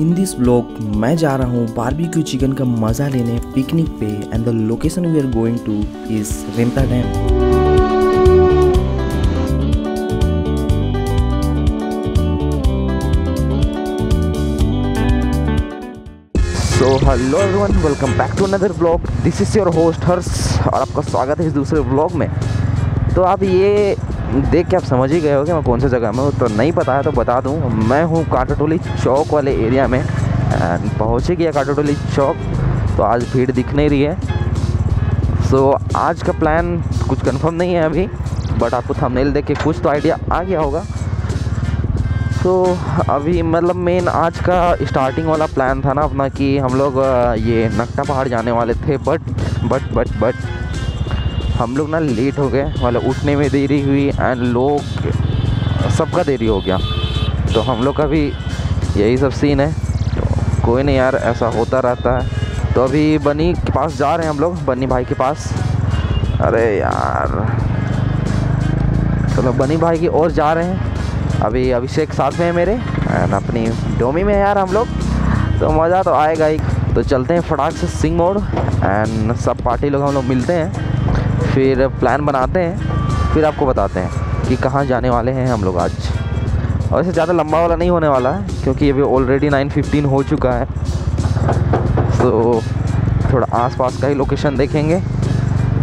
In this blog मैं जा रहा हूँ बारबेक्यू चिकन का मज़ा लेने पिकनिक पे and the location we are going to is Remta dam. तो hello everyone, welcome back to another blog. This is your host हर्स और आपका स्वागत है इस दूसरे ब्लॉग में। तो आप ये देख के आप समझ ही गए हो कि मैं कौन सी जगह में हूँ। तो नहीं पता है तो बता दूँ, मैं हूँ काटाटोली चौक वाले एरिया में। पहुँच ही गया काटाटोली चौक, तो आज भीड़ दिख नहीं रही है। सो आज का प्लान कुछ कंफर्म नहीं है अभी, बट आपको थंबनेल देख के कुछ तो आइडिया आ गया होगा। तो अभी मतलब मेन आज का स्टार्टिंग वाला प्लान था ना अपना कि हम लोग ये नक्टा पहाड़ जाने वाले थे, बट हम लोग ना लेट हो गए, मतलब उठने में देरी हुई एंड लोग सबका देरी हो गया। तो हम लोग का भी यही सब सीन है, तो कोई नहीं यार, ऐसा होता रहता है। तो अभी बनी के पास जा रहे हैं हम लोग, बनी भाई के पास। अरे यार, चलो बनी भाई की ओर जा रहे हैं। अभी अभिषेक साथ में है मेरे एंड अपनी डोमी में यार हम लोग, तो मज़ा तो आएगा ही। तो चलते हैं फटाक से सिंह मोड़ एंड सब पार्टी लोग हम लोग मिलते हैं, फिर प्लान बनाते हैं, फिर आपको बताते हैं कि कहाँ जाने वाले हैं हम लोग आज। और वैसे ज़्यादा लंबा वाला नहीं होने वाला है क्योंकि अभी ऑलरेडी 9:15 हो चुका है। तो थोड़ा आसपास का ही लोकेशन देखेंगे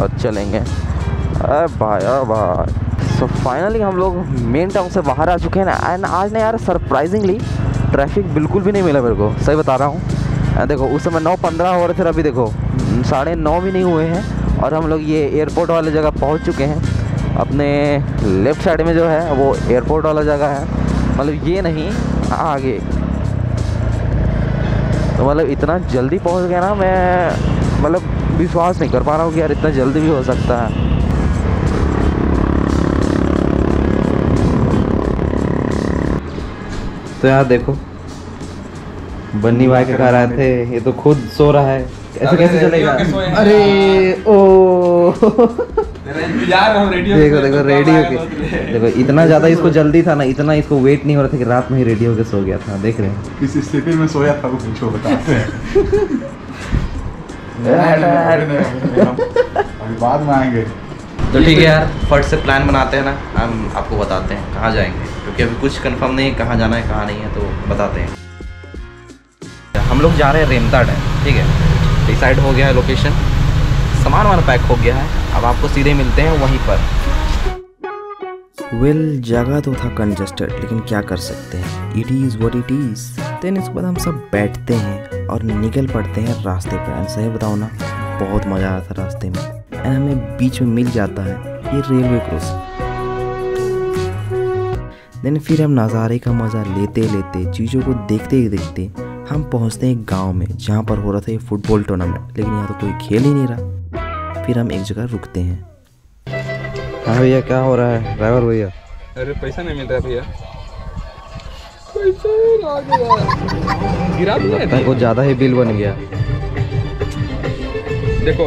और चलेंगे। अरे भाई ओ भाई, सो फाइनली हम लोग मेन टाउन से बाहर आ चुके हैं। एंड आज ना यार सरप्राइजिंगली ट्रैफिक बिल्कुल भी नहीं मिला मेरे को, सही बता रहा हूँ। देखो उस समय 9:15 हो रहे थे, अभी देखो 9:30 भी नहीं हुए हैं और हम लोग ये एयरपोर्ट वाले जगह पहुंच चुके हैं। अपने लेफ़्ट साइड में जो है वो एयरपोर्ट वाला जगह है, मतलब ये नहीं आगे। तो मतलब इतना जल्दी पहुंच गया ना, मैं मतलब विश्वास नहीं कर पा रहा हूँ कि यार इतना जल्दी भी हो सकता है। तो यार देखो बन्नी भाई के घर आए थे, ये तो खुद सो रहा है, ऐसे कैसे चलेगा। अरे ओ इंतजार हम रेडियो, देखो देखो रेडियो के, देखो इतना ज़्यादा इसको जल्दी था ना, इतना इसको वेट नहीं हो रहा था कि रात में ही रेडियो के सो गया था। देख रहे हैं किस स्थिति में सोया था वो पूछो, बताते हैं बाद में आएंगे। तो ठीक है यार, फट से प्लान बनाते हैं ना, हम आपको बताते हैं कहाँ जाएंगे क्योंकि अभी कुछ कंफर्म नहीं है कहाँ जाना है कहाँ नहीं है, तो बताते हैं। हम लोग जा रहे हैं रेमता डैम, ठीक है, डिसाइड हो गया है लोकेशन, सामान वाला पैक हो गया है। अब आपको सीधे मिलते हैं वहीं पर। वेल, जगह तो था कंजस्टेड लेकिन क्या कर सकते हैं, it is what it is. Then इसके बाद हम सब बैठते हैं और निकल पड़ते हैं रास्ते पर। एंड सही बताओ ना, बहुत मज़ा आया था रास्ते में। एंड हमें बीच में मिल जाता है ये रेलवे क्रॉसिंग। देन फिर हम नज़ारे का मज़ा लेते लेते, चीज़ों को देखते ही देखते हम पहुंचते हैं गांव में, जहां पर हो रहा था ये फुटबॉल टूर्नामेंट, लेकिन यहाँ तो कोई खेल ही नहीं रहा। फिर हम एक जगह रुकते हैं। हाँ भैया, क्या हो रहा है ड्राइवर भैया? अरे पैसा नहीं मिल रहा भैया, पैसा लगता है वो ज़्यादा ही बिल बन गया। देखो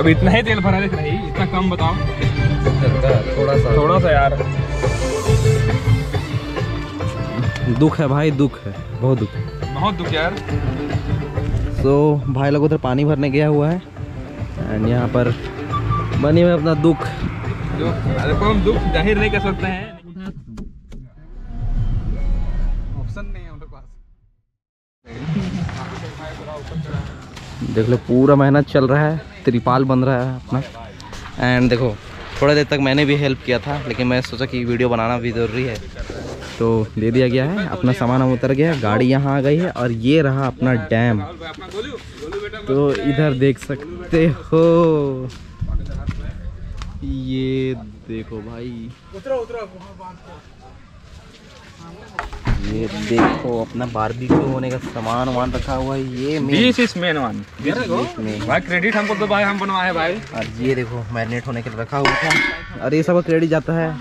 अभी इतना ही तेल भरा, देख रही इतना कम, बताओ थोड़ा सा यार। दुख है भाई, दुख है, बहुत दुख है, बहुत दुख यार। सो भाई लोग उधर पानी भरने गया हुआ है एंड यहाँ पर बनी में अपना दुख जाहिर नहीं कर सकते हैं, ऑप्शन नहीं है उनके पास। देख लो पूरा मेहनत चल रहा है, त्रिपाल बन रहा है अपना। एंड देखो थोड़ा देर तक मैंने भी हेल्प किया था, लेकिन मैं सोचा कि वीडियो बनाना भी ज़रूरी है, तो ले दिया गया है। अपना सामान हम उतर गया, गाड़ी यहाँ आ गई है और ये रहा अपना डैम। तो इधर देख सकते हो, ये देखो भाई, ये देखो अपना बारबेक्यू होने का सामान वान रखा हुआ है। ये इसमें भाई क्रेडिट हमको तो भाई हम बनवाए भाई। और ये देखो मैरिनेट होने के लिए रखा हुआ था। और ये सब क्रेडिट जाता है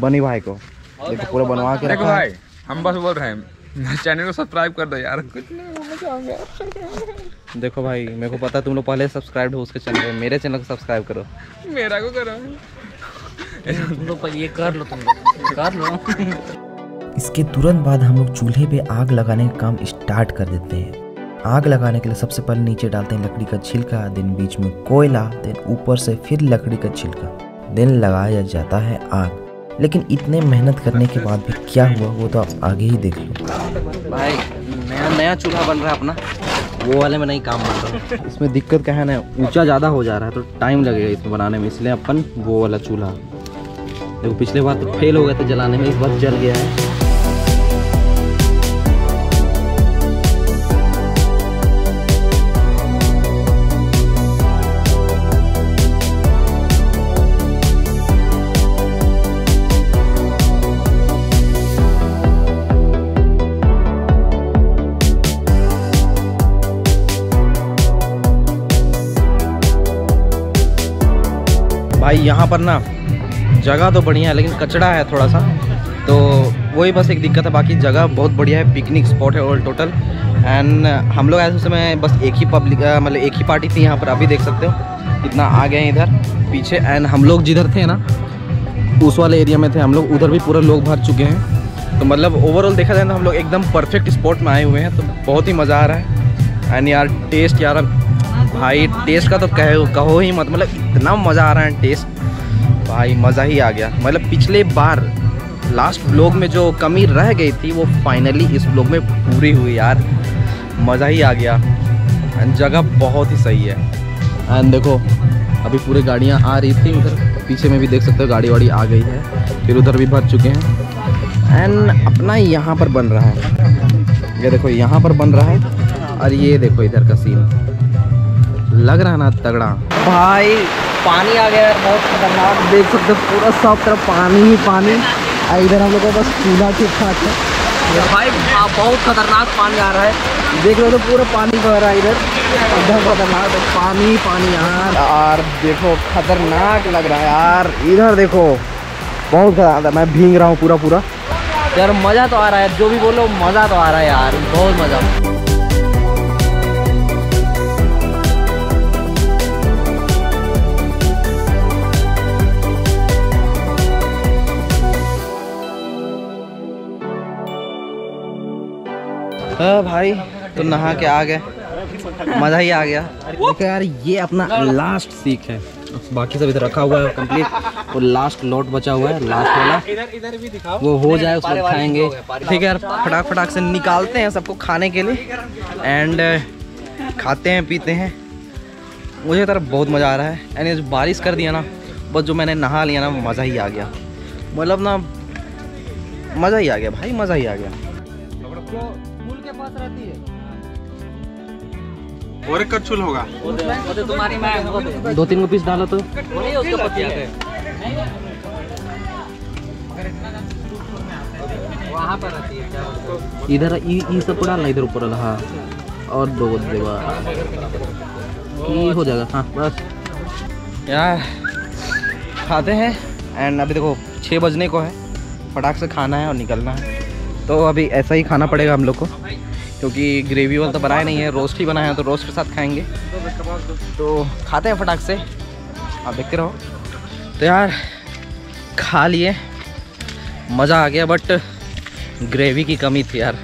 बनी भाई को, देखो पूरा बनवा के रखा है। हम बस बोल रहे हैं चैनल को सब्सक्राइब कर दो यार, कुछ नहीं। देखो भाई मेरे को पता तुम लोग पहले सब्सक्राइब हो उसके चैनल, मेरे चैनल को सब्सक्राइब करो, मेरा को करो ये कर लो। इसके तुरंत बाद हम लोग चूल्हे पे आग लगाने का काम स्टार्ट कर देते हैं। आग लगाने के लिए सबसे पहले नीचे डालते हैं लकड़ी का छिलका, देन बीच में कोयला, देन ऊपर से फिर लकड़ी का छिलका, देन लगाया जाता है आग। लेकिन इतने मेहनत करने के बाद भी क्या हुआ वो तो आप आगे ही देख लो। भाई नया चूल्हा बन रहा है अपना, वो वाले में नहीं काम बनता। इसमें दिक्कत क्या है ना, ऊंचा ज़्यादा हो जा रहा है तो टाइम लगेगा इसमें बनाने में, इसलिए अपन वो वाला चूल्हा। देखो पिछले बार तो फेल हो गया था जलाने में, इस बार जल गया है। भाई यहाँ पर ना जगह तो बढ़िया है लेकिन कचरा है थोड़ा सा, तो वही बस एक दिक्कत है। बाकी जगह बहुत बढ़िया है, पिकनिक स्पॉट है ऑल टोटल। एंड हम लोग आए उस समय बस एक ही पब्लिक मतलब एक ही पार्टी थी यहाँ पर। अभी देख सकते हो कितना आ गए हैं इधर पीछे। एंड हम लोग जिधर थे ना उस वाले एरिया में थे हम लोग, उधर भी पूरा लोग भर चुके हैं। तो मतलब ओवरऑल देखा जाए ना हम लोग एकदम परफेक्ट स्पॉट में आए हुए हैं, तो बहुत ही मज़ा आ रहा है। एंड यार टेस्ट, यार भाई टेस्ट का तो कहो ही मत, मतलब इतना मज़ा आ रहा है टेस्ट। भाई मज़ा ही आ गया। मतलब पिछले बार लास्ट व्लॉग में जो कमी रह गई थी वो फाइनली इस व्लॉग में पूरी हुई। यार मज़ा ही आ गया। एंड जगह बहुत ही सही है। एंड देखो अभी पूरी गाड़ियाँ आ रही थी उधर, पीछे में भी देख सकते हो गाड़ी वाड़ी आ गई है, फिर उधर भी भर चुके हैं। एंड अपना यहाँ पर बन रहा है, ये देखो यहाँ पर बन रहा है। और ये देखो इधर का सीन लग रहा ना तगड़ा। भाई पानी आ गया है बहुत खतरनाक, देख सकते हो पूरा सब तरफ पानी ही पानी। इधर हम लोग का बस चूल्हा ठीक ठाक है। भाई बहुत खतरनाक पानी आ रहा है, देख लो तो पूरा पानी बह रहा है इधर, एकदम खतरनाक पानी पानी यार। यार देखो खतरनाक लग रहा है यार, इधर देखो बहुत खतरनाक। मैं भींग रहा हूँ पूरा पूरा यार। मज़ा तो आ रहा है, जो भी बोलो मज़ा तो आ रहा है यार, बहुत मज़ा। भाई तो नहा के आ गए, मज़ा ही आ गया। देखो यार ये अपना लास्ट सीख है, बाकी सब इधर रखा हुआ है कंप्लीट, और लास्ट लॉट बचा हुआ है, लास्ट वाला इधर भी दिखाओ, वो हो जाए उसको खाएंगे। ठीक है यार फटाक फटाक से निकालते हैं सबको खाने के लिए, एंड खाते हैं पीते हैं। मुझे तरफ बहुत मज़ा आ रहा है। एंड ये बारिश कर दिया ना, बस जो मैंने नहा लिया ना मज़ा ही आ गया, मतलब ना मज़ा ही आ गया भाई, मज़ा ही आ गया। और एक कचूल होगा, तुम्हारी मैं 2-3 को पीस डाला तो उसका पक जाता है। वहाँ पर रहती है इधर ये सब पड़ा ना, इधर ऊपर रहा और दो ये हो जाएगा। हाँ बस यार खाते हैं। एंड अभी देखो 6 बजने को है, फटाक से खाना है और निकलना है, तो अभी ऐसा ही खाना पड़ेगा हम लोग को, क्योंकि ग्रेवी वाला तो बनाया नहीं है, रोस्ट ही बनाया है, तो रोस्ट के साथ खाएंगे। तो खाते हैं फटाक से, आप देखते रहो। तो यार खा लिए, मज़ा आ गया, बट ग्रेवी की कमी थी यार।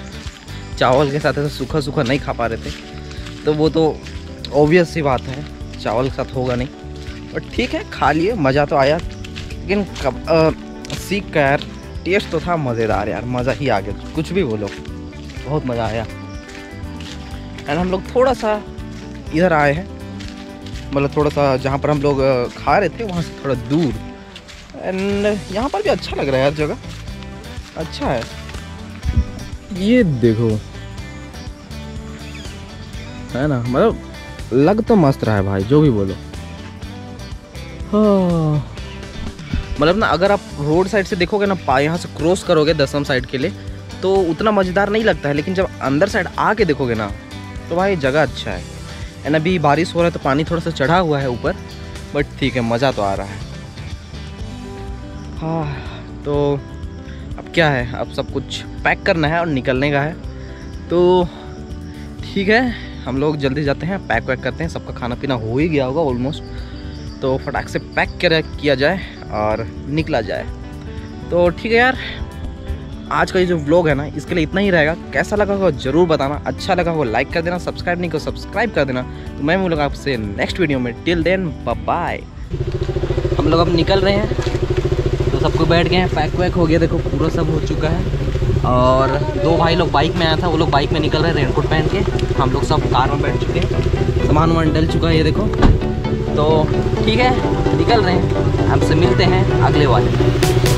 चावल के साथ ऐसा सूखा सूखा नहीं खा पा रहे थे, तो वो तो ऑब्वियस सी बात है, चावल के साथ होगा नहीं। बट ठीक है खा लिए, मज़ा तो आया। लेकिन सीख का यार टेस्ट तो था मज़ेदार यार, मज़ा ही आ गया, कुछ भी बोलो बहुत मज़ा आया। एंड हम लोग थोड़ा सा इधर आए हैं, मतलब थोड़ा सा जहाँ पर हम लोग खा रहे थे वहाँ से थोड़ा दूर। एंड यहाँ पर भी अच्छा लग रहा है यार, जगह अच्छा है। ये देखो है ना, मतलब लग तो मस्त रहा है भाई, जो भी बोलो। हाँ मतलब ना अगर आप रोड साइड से देखोगे ना, यहाँ से क्रॉस करोगे दसम साइड के लिए तो उतना मज़ेदार नहीं लगता है, लेकिन जब अंदर साइड आके देखोगे ना तो भाई जगह अच्छा है। एंड अभी बारिश हो रहा है तो पानी थोड़ा सा चढ़ा हुआ है ऊपर, बट ठीक है मज़ा तो आ रहा है। हाँ तो अब क्या है, अब सब कुछ पैक करना है और निकलने का है, तो ठीक है हम लोग जल्दी जाते हैं, पैक वैक करते हैं। सबका खाना पीना हो ही गया होगा ऑलमोस्ट, तो फटाक से पैक किया जाए और निकला जाए। तो ठीक है यार, आज का ये जो व्लॉग है ना, इसके लिए इतना ही रहेगा। कैसा लगा होगा ज़रूर बताना, अच्छा लगा होगा लाइक कर देना, सब्सक्राइब नहीं करो सब्सक्राइब कर देना। तो मैं मिलूँगा आपसे नेक्स्ट वीडियो में। Till then bye. हम लोग अब निकल रहे हैं, तो सबको बैठ गए हैं, पैक वैक हो गया, देखो पूरा सब हो चुका है। और दो भाई लोग बाइक में आया था, वो लोग बाइक में निकल रहे हैं रेनकोट पहन के। हम लोग सब कार में बैठ चुके हैं, सामान वामान डल चुका है, ये देखो। तो ठीक है, निकल रहे हैं, हमसे मिलते हैं अगले वाले।